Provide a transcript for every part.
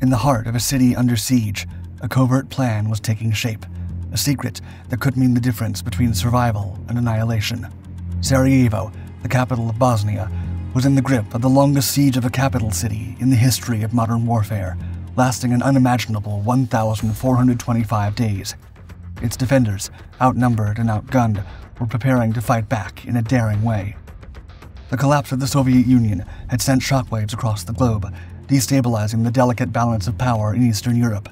In the heart of a city under siege, a covert plan was taking shape, a secret that could mean the difference between survival and annihilation. Sarajevo, the capital of Bosnia, was in the grip of the longest siege of a capital city in the history of modern warfare, lasting an unimaginable 1,425 days. Its defenders, outnumbered and outgunned, were preparing to fight back in a daring way. The collapse of the Soviet Union had sent shockwaves across the globe, destabilizing the delicate balance of power in Eastern Europe.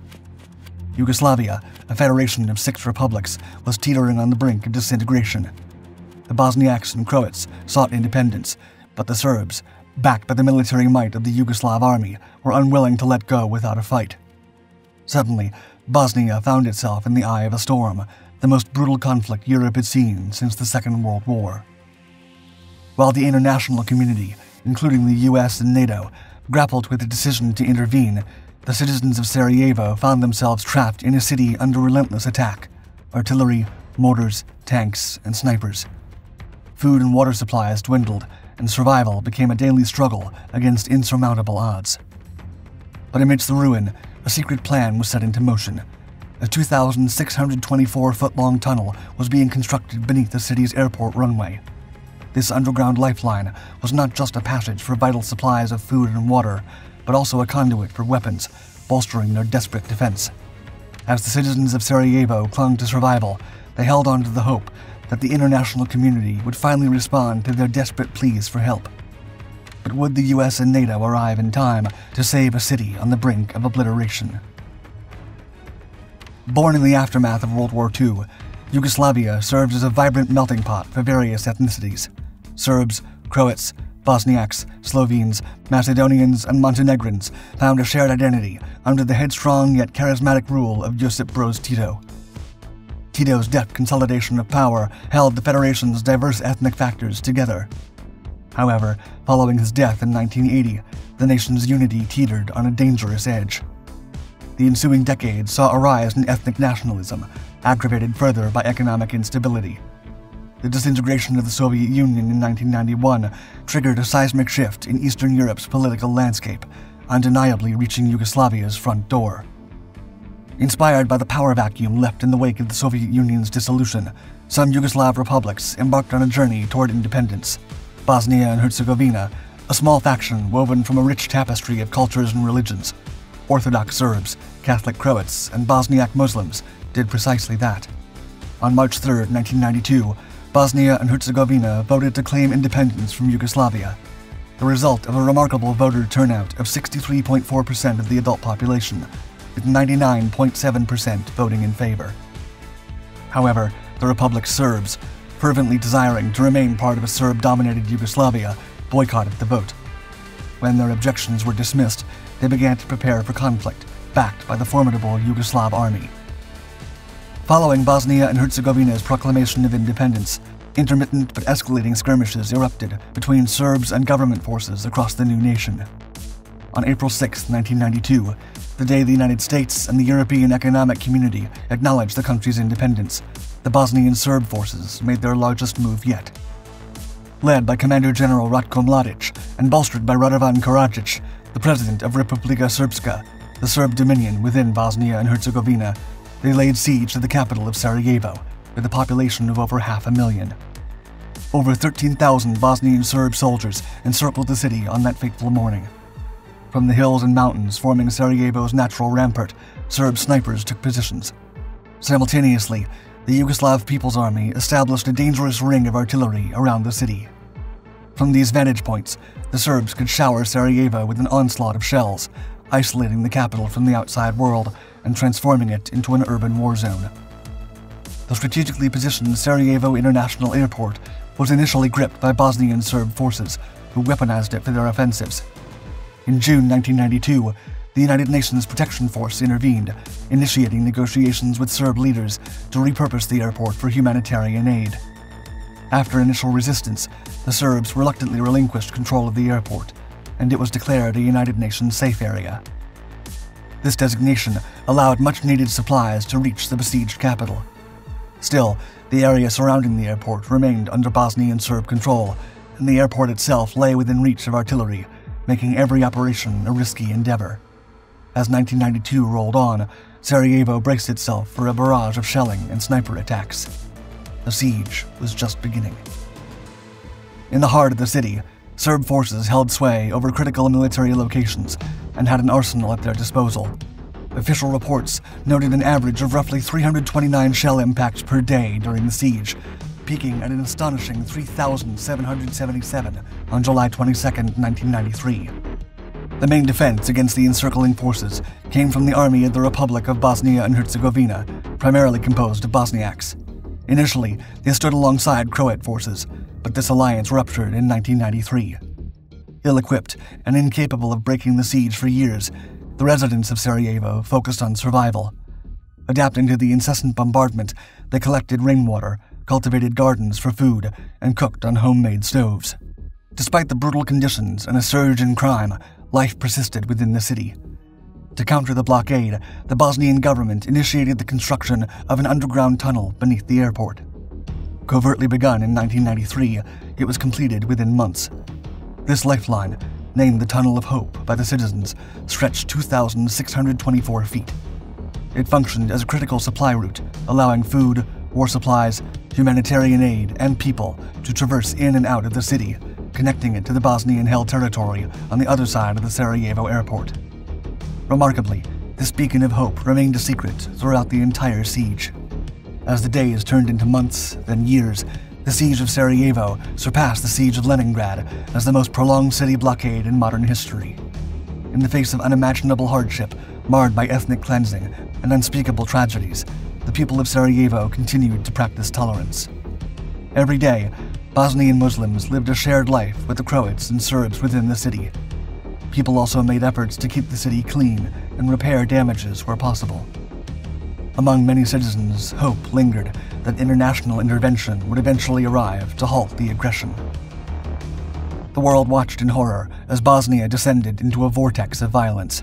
Yugoslavia, a federation of 6 republics, was teetering on the brink of disintegration. The Bosniaks and Croats sought independence, but the Serbs, backed by the military might of the Yugoslav Army, were unwilling to let go without a fight. Suddenly, Bosnia found itself in the eye of a storm, the most brutal conflict Europe had seen since the Second World War. While the international community, including the US and NATO, grappled with the decision to intervene, the citizens of Sarajevo found themselves trapped in a city under relentless attack: artillery, mortars, tanks, and snipers. Food and water supplies dwindled, and survival became a daily struggle against insurmountable odds. But amidst the ruin, a secret plan was set into motion. A 2,624-foot-long tunnel was being constructed beneath the city's airport runway. This underground lifeline was not just a passage for vital supplies of food and water, but also a conduit for weapons, bolstering their desperate defense. As the citizens of Sarajevo clung to survival, they held on to the hope that the international community would finally respond to their desperate pleas for help. But would the US and NATO arrive in time to save a city on the brink of obliteration? Born in the aftermath of World War II, Yugoslavia served as a vibrant melting pot for various ethnicities. Serbs, Croats, Bosniaks, Slovenes, Macedonians, and Montenegrins found a shared identity under the headstrong yet charismatic rule of Josip Broz Tito. Tito's deft consolidation of power held the Federation's diverse ethnic factors together. However, following his death in 1980, the nation's unity teetered on a dangerous edge. The ensuing decade saw a rise in ethnic nationalism, aggravated further by economic instability. The disintegration of the Soviet Union in 1991 triggered a seismic shift in Eastern Europe's political landscape, undeniably reaching Yugoslavia's front door. Inspired by the power vacuum left in the wake of the Soviet Union's dissolution, some Yugoslav republics embarked on a journey toward independence. Bosnia and Herzegovina, a small faction woven from a rich tapestry of cultures and religions, Orthodox Serbs, Catholic Croats, and Bosniak Muslims, did precisely that. On March 3, 1992, Bosnia and Herzegovina voted to claim independence from Yugoslavia, the result of a remarkable voter turnout of 63.4% of the adult population, with 99.7% voting in favor. However, the republic's Serbs, fervently desiring to remain part of a Serb-dominated Yugoslavia, boycotted the vote. When their objections were dismissed, they began to prepare for conflict, backed by the formidable Yugoslav army. Following Bosnia and Herzegovina's proclamation of independence, intermittent but escalating skirmishes erupted between Serbs and government forces across the new nation. On April 6, 1992, the day the United States and the European Economic Community acknowledged the country's independence, the Bosnian Serb forces made their largest move yet. Led by Commander General Ratko Mladic and bolstered by Radovan Karadzic, the president of Republika Srpska, the Serb dominion within Bosnia and Herzegovina, they laid siege to the capital of Sarajevo, with a population of over 500,000. Over 13,000 Bosnian Serb soldiers encircled the city on that fateful morning. From the hills and mountains forming Sarajevo's natural rampart, Serb snipers took positions. Simultaneously, the Yugoslav People's Army established a dangerous ring of artillery around the city. From these vantage points, the Serbs could shower Sarajevo with an onslaught of shells, isolating the capital from the outside world and transforming it into an urban war zone. The strategically positioned Sarajevo International Airport was initially gripped by Bosnian Serb forces, who weaponized it for their offensives. In June 1992, the United Nations Protection Force intervened, initiating negotiations with Serb leaders to repurpose the airport for humanitarian aid. After initial resistance, the Serbs reluctantly relinquished control of the airport, and it was declared a United Nations safe area. This designation allowed much-needed supplies to reach the besieged capital. Still, the area surrounding the airport remained under Bosnian Serb control, and the airport itself lay within reach of artillery, making every operation a risky endeavor. As 1992 rolled on, Sarajevo braced itself for a barrage of shelling and sniper attacks. The siege was just beginning. In the heart of the city, Serb forces held sway over critical military locations and had an arsenal at their disposal. Official reports noted an average of roughly 329 shell impacts per day during the siege, peaking at an astonishing 3,777 on July 22, 1993. The main defense against the encircling forces came from the Army of the Republic of Bosnia and Herzegovina, primarily composed of Bosniaks. Initially, they stood alongside Croat forces, but this alliance ruptured in 1993. Ill-equipped and incapable of breaking the siege for years, the residents of Sarajevo focused on survival. Adapting to the incessant bombardment, they collected rainwater, cultivated gardens for food, and cooked on homemade stoves. Despite the brutal conditions and a surge in crime, life persisted within the city. To counter the blockade, the Bosnian government initiated the construction of an underground tunnel beneath the airport. Covertly begun in 1993, it was completed within months. This lifeline, named the Tunnel of Hope by the citizens, stretched 2,624 feet. It functioned as a critical supply route, allowing food, war supplies, humanitarian aid, and people to traverse in and out of the city, connecting it to the Bosnian-held territory on the other side of the Sarajevo airport. Remarkably, this beacon of hope remained a secret throughout the entire siege. As the days turned into months, then years, the siege of Sarajevo surpassed the siege of Leningrad as the most prolonged city blockade in modern history. In the face of unimaginable hardship, marred by ethnic cleansing and unspeakable tragedies, the people of Sarajevo continued to practice tolerance. Every day, Bosnian Muslims lived a shared life with the Croats and Serbs within the city. People also made efforts to keep the city clean and repair damages where possible. Among many citizens, hope lingered that international intervention would eventually arrive to halt the aggression. The world watched in horror as Bosnia descended into a vortex of violence.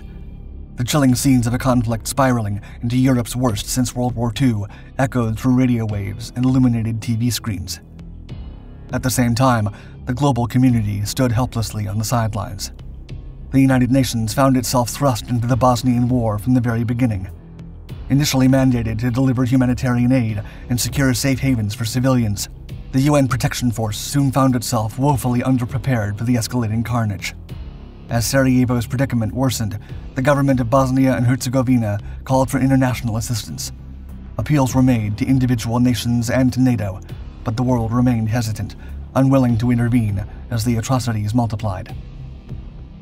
The chilling scenes of a conflict spiraling into Europe's worst since World War II echoed through radio waves and illuminated TV screens. At the same time, the global community stood helplessly on the sidelines. The United Nations found itself thrust into the Bosnian War from the very beginning. Initially mandated to deliver humanitarian aid and secure safe havens for civilians, the UN Protection Force soon found itself woefully underprepared for the escalating carnage. As Sarajevo's predicament worsened, the government of Bosnia and Herzegovina called for international assistance. Appeals were made to individual nations and to NATO, but the world remained hesitant, unwilling to intervene as the atrocities multiplied.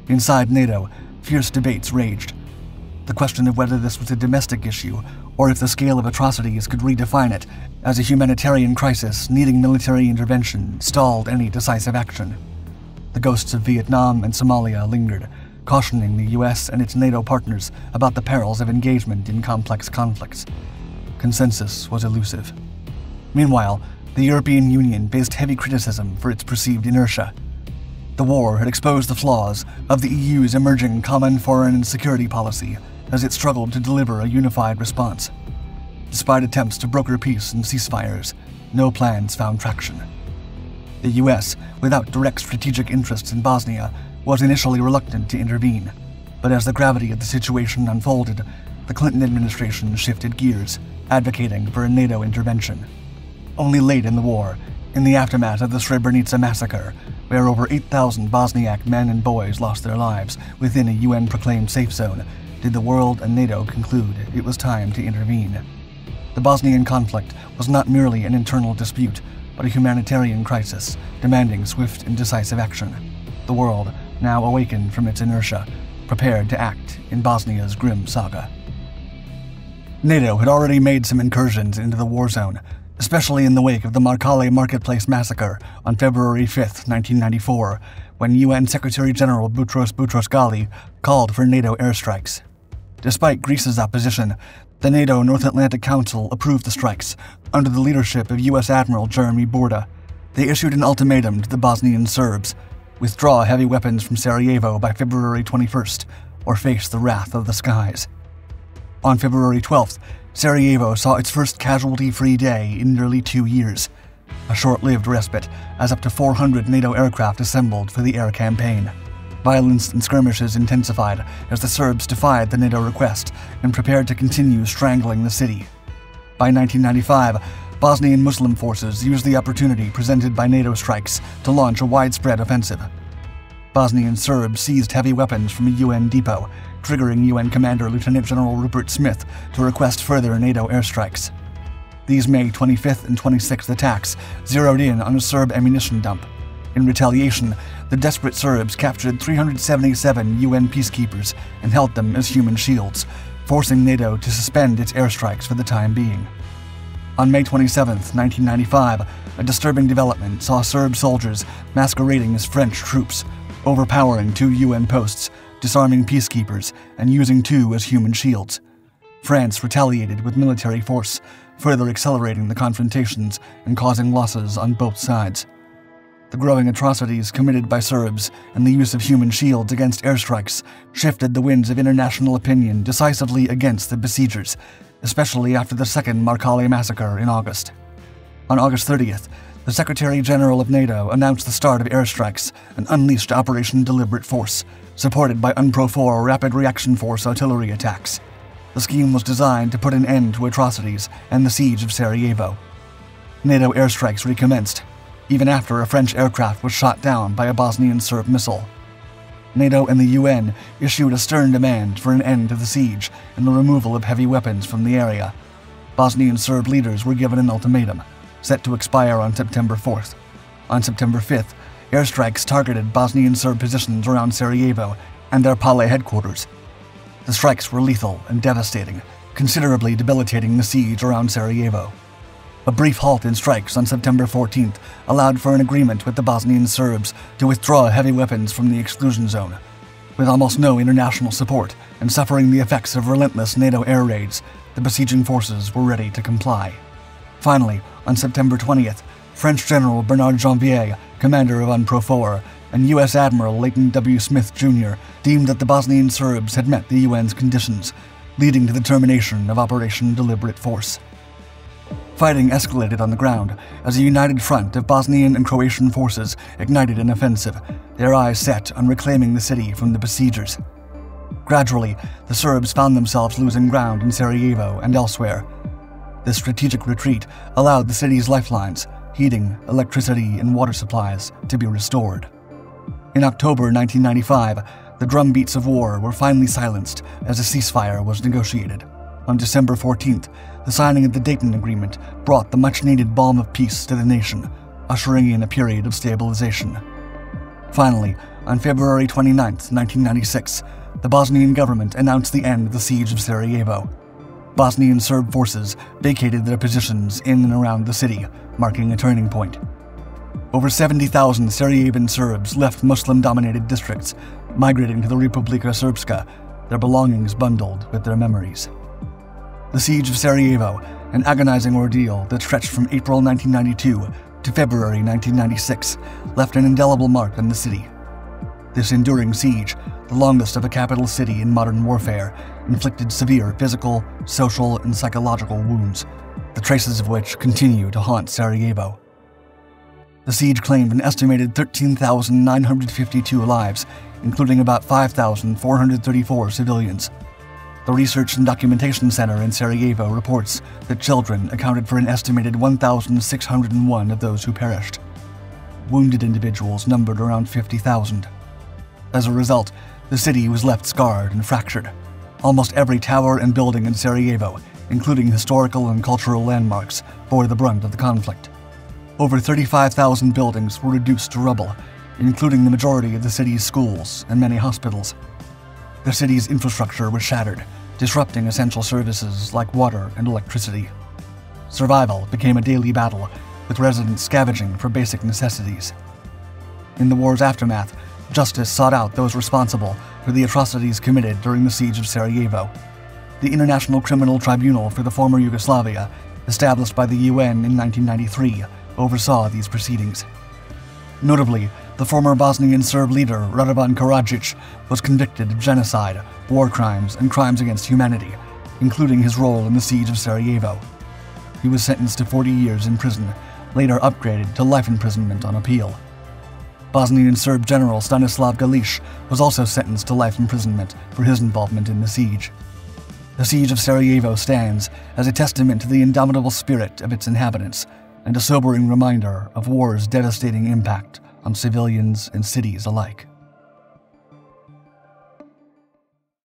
Inside NATO, fierce debates raged. The question of whether this was a domestic issue, or if the scale of atrocities could redefine it as a humanitarian crisis needing military intervention, stalled any decisive action. The ghosts of Vietnam and Somalia lingered, cautioning the US and its NATO partners about the perils of engagement in complex conflicts. Consensus was elusive. Meanwhile, the European Union faced heavy criticism for its perceived inertia. The war had exposed the flaws of the EU's emerging common foreign and security policy, as it struggled to deliver a unified response. Despite attempts to broker peace and ceasefires, no plans found traction. The US, without direct strategic interests in Bosnia, was initially reluctant to intervene. But as the gravity of the situation unfolded, the Clinton administration shifted gears, advocating for a NATO intervention. Only late in the war, in the aftermath of the Srebrenica massacre, where over 8,000 Bosniak men and boys lost their lives within a UN-proclaimed safe zone, did the world and NATO conclude it was time to intervene. The Bosnian conflict was not merely an internal dispute, but a humanitarian crisis demanding swift and decisive action. The world, now awakened from its inertia, prepared to act in Bosnia's grim saga. NATO had already made some incursions into the war zone, especially in the wake of the Markale marketplace massacre on February 5, 1994, when UN Secretary-General Boutros Boutros-Ghali called for NATO airstrikes. Despite Greece's opposition, the NATO North Atlantic Council approved the strikes under the leadership of US Admiral Jeremy Borda. They issued an ultimatum to the Bosnian Serbs: withdraw heavy weapons from Sarajevo by February 21st, or face the wrath of the skies. On February 12th, Sarajevo saw its first casualty-free day in nearly 2 years. A short-lived respite, as up to 400 NATO aircraft assembled for the air campaign. Violence and skirmishes intensified as the Serbs defied the NATO request and prepared to continue strangling the city. By 1995, Bosnian Muslim forces used the opportunity presented by NATO strikes to launch a widespread offensive. Bosnian Serbs seized heavy weapons from a UN depot, triggering UN Commander Lieutenant General Rupert Smith to request further NATO airstrikes. These May 25th and 26th attacks zeroed in on a Serb ammunition dump. In retaliation, the desperate Serbs captured 377 UN peacekeepers and held them as human shields, forcing NATO to suspend its airstrikes for the time being. On May 27th, 1995, a disturbing development saw Serb soldiers masquerading as French troops, overpowering two UN posts, disarming peacekeepers, and using two as human shields. France retaliated with military force, further accelerating the confrontations and causing losses on both sides. The growing atrocities committed by Serbs and the use of human shields against airstrikes shifted the winds of international opinion decisively against the besiegers, especially after the second Markale massacre in August. On August 30th, the Secretary-General of NATO announced the start of airstrikes and unleashed Operation Deliberate Force, supported by UNPROFOR Rapid Reaction Force artillery attacks. The scheme was designed to put an end to atrocities and the siege of Sarajevo. NATO airstrikes recommenced, even after a French aircraft was shot down by a Bosnian Serb missile. NATO and the UN issued a stern demand for an end to the siege and the removal of heavy weapons from the area. Bosnian Serb leaders were given an ultimatum, set to expire on September 4th. On September 5th, airstrikes targeted Bosnian Serb positions around Sarajevo and their Pale headquarters. The strikes were lethal and devastating, considerably debilitating the siege around Sarajevo. A brief halt in strikes on September 14th allowed for an agreement with the Bosnian Serbs to withdraw heavy weapons from the exclusion zone. With almost no international support and suffering the effects of relentless NATO air raids, the besieging forces were ready to comply. Finally, on September 20th, French General Bernard Janvier, commander of UNPROFOR, and U.S. Admiral Leighton W. Smith, Jr. deemed that the Bosnian Serbs had met the UN's conditions, leading to the termination of Operation Deliberate Force. Fighting escalated on the ground as a united front of Bosnian and Croatian forces ignited an offensive, their eyes set on reclaiming the city from the besiegers. Gradually, the Serbs found themselves losing ground in Sarajevo and elsewhere. This strategic retreat allowed the city's lifelines, heating, electricity, and water supplies, to be restored. In October 1995, the drumbeats of war were finally silenced as a ceasefire was negotiated. On December 14th, the signing of the Dayton Agreement brought the much-needed balm of peace to the nation, ushering in a period of stabilization. Finally, on February 29, 1996, the Bosnian government announced the end of the siege of Sarajevo. Bosnian Serb forces vacated their positions in and around the city, marking a turning point. Over 70,000 Sarajevan Serbs left Muslim-dominated districts, migrating to the Republika Srpska, their belongings bundled with their memories. The siege of Sarajevo, an agonizing ordeal that stretched from April 1992 to February 1996, left an indelible mark on the city. This enduring siege, the longest of a capital city in modern warfare, inflicted severe physical, social, and psychological wounds, the traces of which continue to haunt Sarajevo. The siege claimed an estimated 13,952 lives, including about 5,434 civilians. The Research and Documentation Center in Sarajevo reports that children accounted for an estimated 1,601 of those who perished. Wounded individuals numbered around 50,000. As a result, the city was left scarred and fractured. Almost every tower and building in Sarajevo, including historical and cultural landmarks, bore the brunt of the conflict. Over 35,000 buildings were reduced to rubble, including the majority of the city's schools and many hospitals. The city's infrastructure was shattered, disrupting essential services like water and electricity. Survival became a daily battle, with residents scavenging for basic necessities. In the war's aftermath, justice sought out those responsible for the atrocities committed during the siege of Sarajevo. The International Criminal Tribunal for the former Yugoslavia, established by the UN in 1993, oversaw these proceedings. Notably, the former Bosnian Serb leader Radovan Karadzic was convicted of genocide, war crimes, and crimes against humanity, including his role in the siege of Sarajevo. He was sentenced to 40 years in prison, later upgraded to life imprisonment on appeal. Bosnian Serb General Stanislav Galic was also sentenced to life imprisonment for his involvement in the siege. The siege of Sarajevo stands as a testament to the indomitable spirit of its inhabitants and a sobering reminder of war's devastating impact on civilians and cities alike.